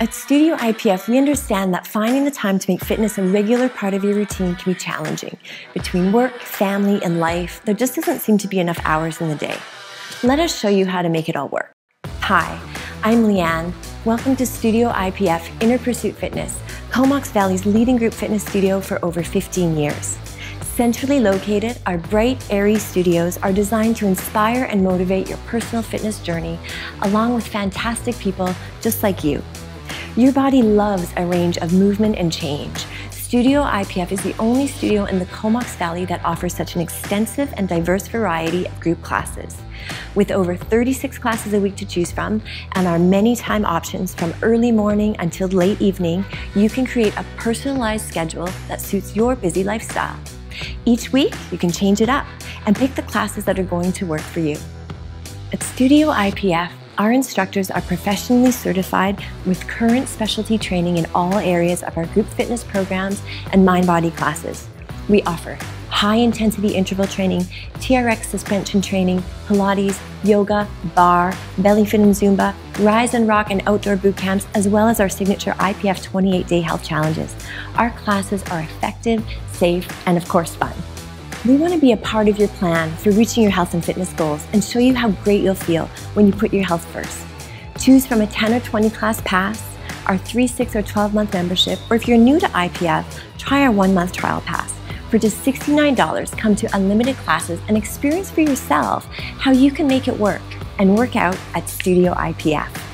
At Studio IPF, we understand that finding the time to make fitness a regular part of your routine can be challenging. Between work, family, and life, there just doesn't seem to be enough hours in the day. Let us show you how to make it all work. Hi, I'm Leanne. Welcome to Studio IPF Inner Pursuit Fitness, Comox Valley's leading group fitness studio for over 15 years. Centrally located, our bright, airy studios are designed to inspire and motivate your personal fitness journey, along with fantastic people just like you. Your body loves a range of movement and change. Studio IPF is the only studio in the Comox Valley that offers such an extensive and diverse variety of group classes. With over 36 classes a week to choose from and our many time options from early morning until late evening, you can create a personalized schedule that suits your busy lifestyle. Each week, you can change it up and pick the classes that are going to work for you. At Studio IPF, our instructors are professionally certified with current specialty training in all areas of our group fitness programs and mind-body classes. We offer high-intensity interval training, TRX suspension training, Pilates, yoga, bar, belly fit and Zumba, rise and rock and outdoor boot camps, as well as our signature IPF 28-day health challenges. Our classes are effective, safe, and of course fun. We want to be a part of your plan for reaching your health and fitness goals and show you how great you'll feel when you put your health first. Choose from a 10 or 20 class pass, our 3, 6 or 12 month membership, or if you're new to IPF, try our 1-month trial pass. For just $69, come to unlimited classes and experience for yourself how you can make it work and work out at Studio IPF.